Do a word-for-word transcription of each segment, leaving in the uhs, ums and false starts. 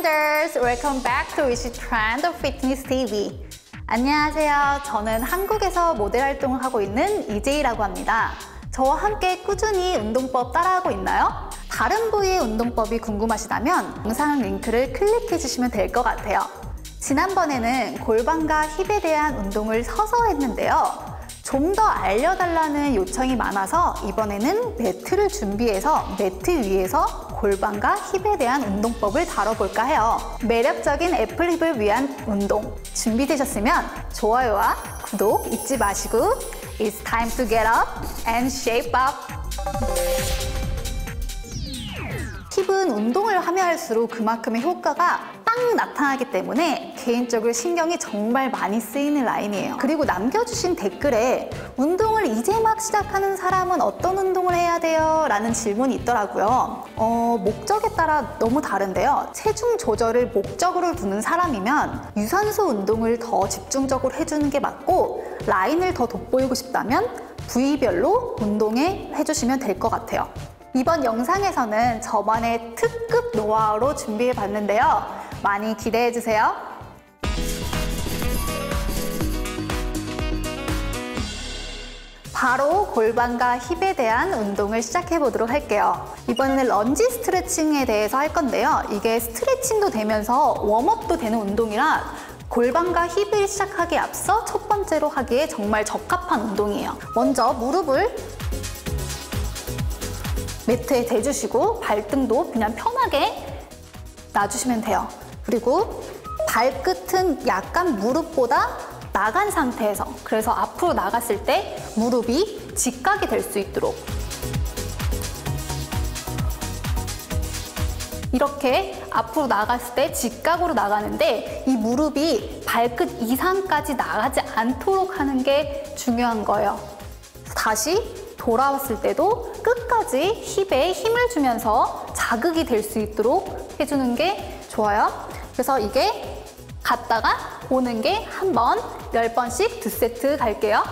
Wishtrenders, welcome back to Wishtrend Fitness 티비. 안녕하세요. 저는 한국에서 모델 활동을 하고 있는 이재희라고 합니다. 저와 함께 꾸준히 운동법 따라하고 있나요? 다른 부위의 운동법이 궁금하시다면 영상 링크를 클릭해 주시면 될 것 같아요. 지난번에는 골반과 힙에 대한 운동을 서서 했는데요. 좀 더 알려달라는 요청이 많아서 이번에는 매트를 준비해서 매트 위에서 골반과 힙에 대한 운동법을 다뤄볼까 해요. 매력적인 애플힙을 위한 운동 준비되셨으면 좋아요와 구독 잊지 마시고 It's time to get up and shape up! 힙은 운동을 하며 할수록 그만큼의 효과가 딱 나타나기 때문에 개인적으로 신경이 정말 많이 쓰이는 라인이에요. 그리고 남겨주신 댓글에 운동을 이제 막 시작하는 사람은 어떤 운동을 해야 돼요? 라는 질문이 있더라고요. 어, 목적에 따라 너무 다른데요. 체중 조절을 목적으로 두는 사람이면 유산소 운동을 더 집중적으로 해주는 게 맞고, 라인을 더 돋보이고 싶다면 부위별로 운동에 해주시면 될 것 같아요. 이번 영상에서는 저만의 특급 노하우로 준비해봤는데요. 많이 기대해주세요. 바로 골반과 힙에 대한 운동을 시작해보도록 할게요. 이번에는 런지 스트레칭에 대해서 할 건데요. 이게 스트레칭도 되면서 웜업도 되는 운동이라 골반과 힙을 시작하기에 앞서 첫 번째로 하기에 정말 적합한 운동이에요. 먼저 무릎을 매트에 대주시고 발등도 그냥 편하게 놔주시면 돼요. 그리고 발끝은 약간 무릎보다 나간 상태에서, 그래서 앞으로 나갔을 때 무릎이 직각이 될 수 있도록 이렇게 앞으로 나갔을 때 직각으로 나가는데, 이 무릎이 발끝 이상까지 나가지 않도록 하는 게 중요한 거예요. 다시 돌아왔을 때도 끝까지 힙에 힘을 주면서 자극이 될 수 있도록 해주는 게 좋아요. 그래서 이게 갔다가 오는 게 한 번, 열 번씩 두 세트 갈게요.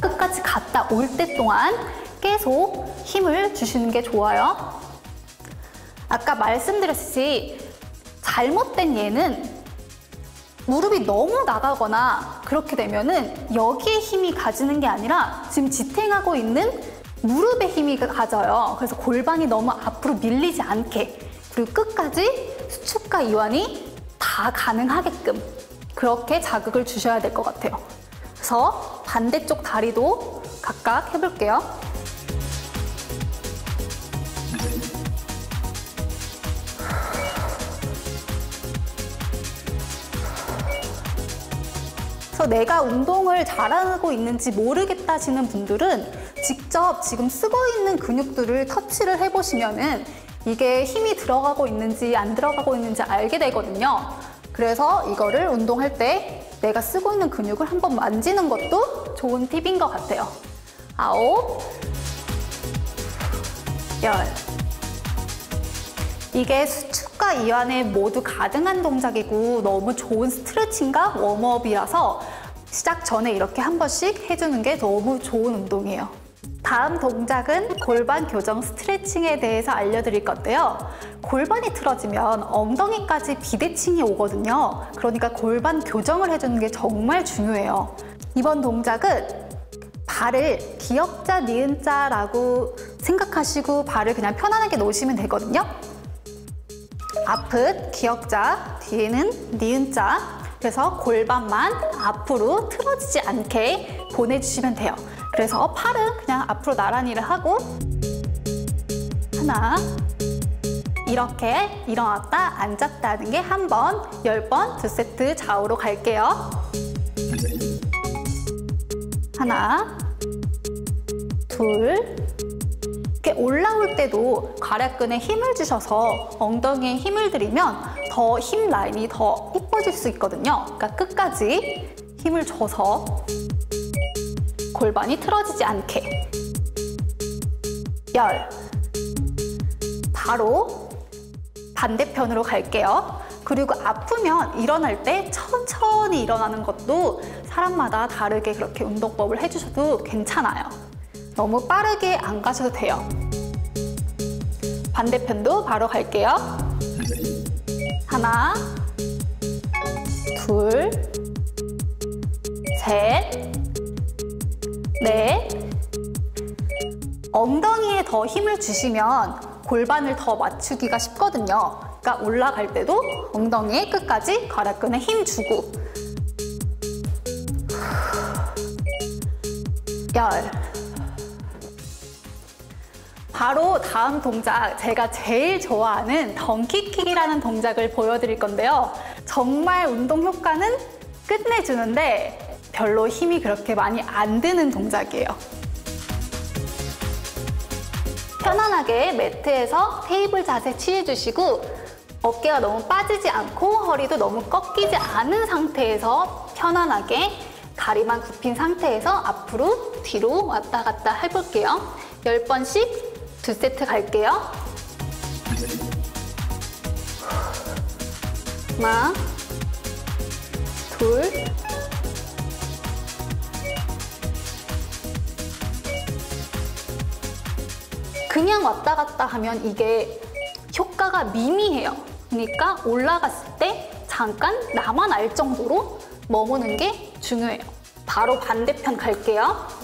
끝까지 갔다 올 때 동안 계속 힘을 주시는 게 좋아요. 아까 말씀드렸듯이 잘못된 예는 무릎이 너무 나가거나 그렇게 되면은 여기에 힘이 가지는 게 아니라 지금 지탱하고 있는 무릎에 힘이 가져요. 그래서 골반이 너무 앞으로 밀리지 않게, 그리고 끝까지 수축과 이완이 다 가능하게끔 그렇게 자극을 주셔야 될 것 같아요. 그래서 반대쪽 다리도 각각 해볼게요. 그래서 내가 운동을 잘하고 있는지 모르겠다시는 분들은 직접 지금 쓰고 있는 근육들을 터치를 해보시면은 이게 힘이 들어가고 있는지 안 들어가고 있는지 알게 되거든요. 그래서 이거를 운동할 때 내가 쓰고 있는 근육을 한번 만지는 것도 좋은 팁인 것 같아요. 아홉, 열. 이게 수축과 이완에 모두 가능한 동작이고 너무 좋은 스트레칭과 웜업이라서 시작 전에 이렇게 한 번씩 해주는 게 너무 좋은 운동이에요. 다음 동작은 골반 교정 스트레칭에 대해서 알려드릴 건데요. 골반이 틀어지면 엉덩이까지 비대칭이 오거든요. 그러니까 골반 교정을 해주는 게 정말 중요해요. 이번 동작은 발을 기역자, 니은자라고 생각하시고 발을 그냥 편안하게 놓으시면 되거든요. 앞은 기역자, 뒤에는 니은자. 그래서 골반만 앞으로 틀어지지 않게 보내주시면 돼요. 그래서 팔은 그냥 앞으로 나란히를 하고 하나, 이렇게 일어났다 앉았다는 게 한 번, 열 번, 두 세트 좌우로 갈게요. 하나, 둘. 이렇게 올라올 때도 가략근에 힘을 주셔서 엉덩이에 힘을 들이면 더 힘 라인이 더 이뻐질 수 있거든요. 그러니까 끝까지 힘을 줘서 골반이 틀어지지 않게. 열. 바로 반대편으로 갈게요. 그리고 아프면 일어날 때 천천히 일어나는 것도 사람마다 다르게 그렇게 운동법을 해주셔도 괜찮아요. 너무 빠르게 안 가셔도 돼요. 반대편도 바로 갈게요. 하나, 둘, 셋, 넷. 엉덩이에 더 힘을 주시면 골반을 더 맞추기가 쉽거든요. 그러니까 올라갈 때도 엉덩이에 끝까지 가락근에 힘 주고. 열. 바로 다음 동작, 제가 제일 좋아하는 덩키킥이라는 동작을 보여드릴 건데요. 정말 운동 효과는 끝내주는데 별로 힘이 그렇게 많이 안 드는 동작이에요. 편안하게 매트에서 테이블 자세 취해주시고 어깨가 너무 빠지지 않고 허리도 너무 꺾이지 않은 상태에서 편안하게 다리만 굽힌 상태에서 앞으로 뒤로 왔다 갔다 해볼게요. 열 번씩 두 세트 갈게요. 하나, 둘, 그냥 왔다 갔다 하면 이게 효과가 미미해요. 그러니까 올라갔을 때 잠깐 나만 알 정도로 머무는 게 중요해요. 바로 반대편 갈게요.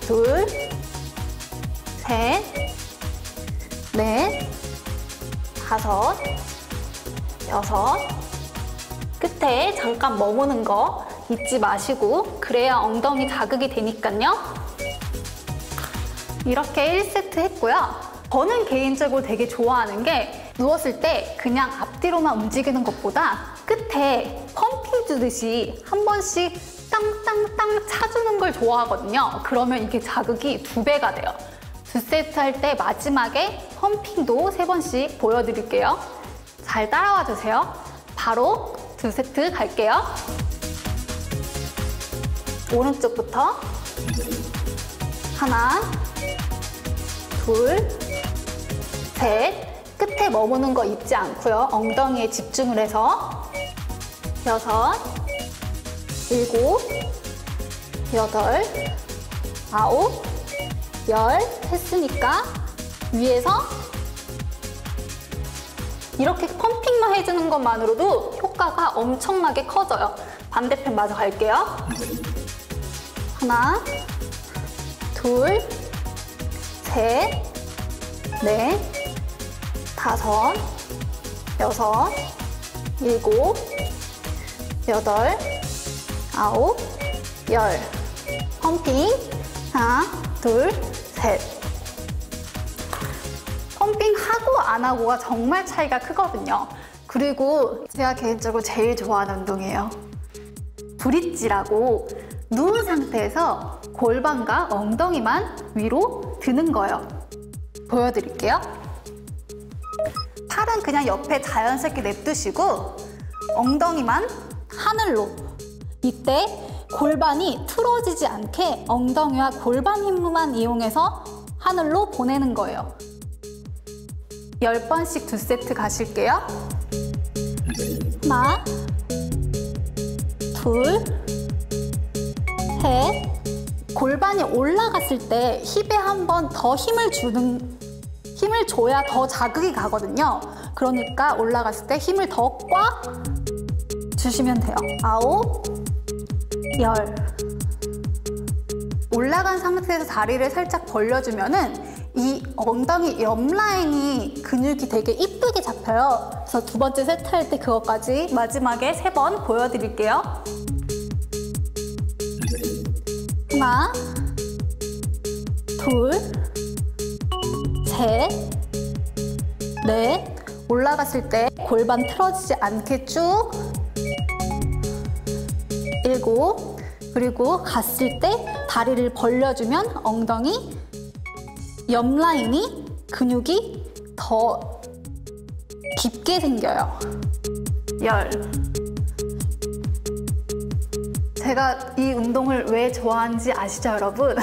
둘, 셋, 넷, 다섯, 여섯. 끝에 잠깐 머무는 거 잊지 마시고, 그래야 엉덩이 자극이 되니까요. 이렇게 일 세트 했고요. 저는 개인적으로 되게 좋아하는 게, 누웠을 때 그냥 앞뒤로만 움직이는 것보다 끝에 펌핑 주듯이 한 번씩 땅땅땅 차주는 걸 좋아하거든요. 그러면 이게 자극이 두 배가 돼요. 두 세트 할 때 마지막에 펌핑도 세 번씩 보여드릴게요. 잘 따라와 주세요. 바로 두 세트 갈게요. 오른쪽부터 하나, 둘, 셋. 끝에 머무는 거 잊지 않고요. 엉덩이에 집중을 해서 여섯, 일곱, 여덟, 아홉, 열 했으니까 위에서 이렇게 펌핑만 해주는 것만으로도 효과가 엄청나게 커져요. 반대편 마저 갈게요. 하나, 둘, 셋, 넷, 다섯, 여섯, 일곱, 여덟, 아홉, 열. 펌핑. 하나, 둘, 셋. 펌핑하고 안 하고가 정말 차이가 크거든요. 그리고 제가 개인적으로 제일 좋아하는 운동이에요. 브릿지라고 누운 상태에서 골반과 엉덩이만 위로 드는 거예요. 보여드릴게요. 팔은 그냥 옆에 자연스럽게 냅두시고 엉덩이만 하늘로. 이때 골반이 틀어지지 않게 엉덩이와 골반 힘만 이용해서 하늘로 보내는 거예요. 열 번씩 두 세트 가실게요. 하나, 둘, 셋. 골반이 올라갔을 때 힙에 한 번 더 힘을 주는, 힘을 줘야 더 자극이 가거든요. 그러니까 올라갔을 때 힘을 더 꽉 주시면 돼요. 아홉, 열. 올라간 상태에서 다리를 살짝 벌려주면은 이 엉덩이 옆 라인이 근육이 되게 이쁘게 잡혀요. 그래서 두 번째 세트 할 때 그것까지 마지막에 세 번 보여드릴게요. 하나, 둘, 셋, 넷. 올라갔을 때 골반 틀어지지 않게 쭉. 일곱. 그리고 갔을 때 다리를 벌려주면 엉덩이 옆 라인이 근육이 더 깊게 생겨요. 열. 제가 이 운동을 왜 좋아하는지 아시죠, 여러분?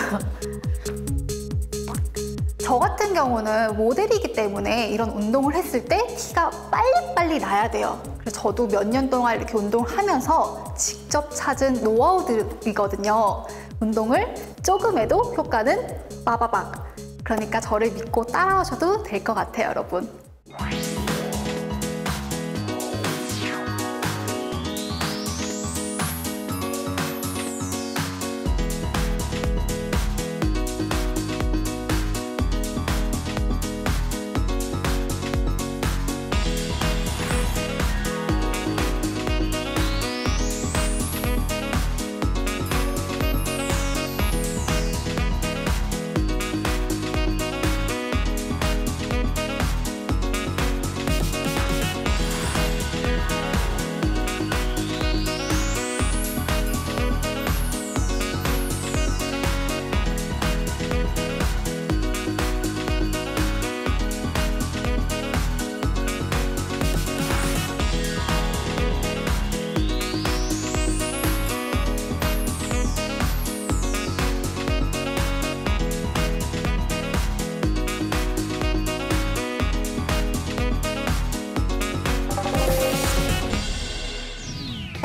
저 같은 경우는 모델이기 때문에 이런 운동을 했을 때 키가 빨리빨리 나야 돼요. 그래서 저도 몇 년 동안 이렇게 운동을 하면서 직접 찾은 노하우들이거든요. 운동을 조금 해도 효과는 빠바박. 그러니까 저를 믿고 따라오셔도 될 것 같아요, 여러분.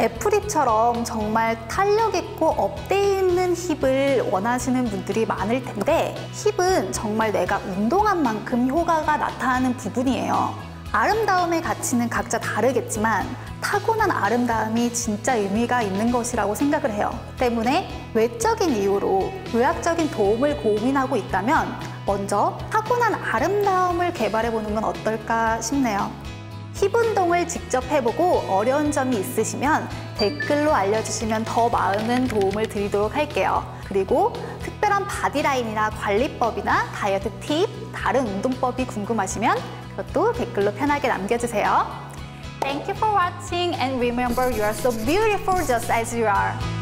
애프립처럼 정말 탄력있고 업돼있는 힙을 원하시는 분들이 많을 텐데, 힙은 정말 내가 운동한 만큼 효과가 나타나는 부분이에요. 아름다움의 가치는 각자 다르겠지만 타고난 아름다움이 진짜 의미가 있는 것이라고 생각을 해요. 때문에 외적인 이유로 의학적인 도움을 고민하고 있다면 먼저 타고난 아름다움을 개발해보는 건 어떨까 싶네요. 힙 운동을 직접 해보고 어려운 점이 있으시면 댓글로 알려주시면 더 많은 도움을 드리도록 할게요. 그리고 특별한 바디라인이나 관리법이나 다이어트 팁, 다른 운동법이 궁금하시면 그것도 댓글로 편하게 남겨주세요. Thank you for watching and remember you are so beautiful just as you are.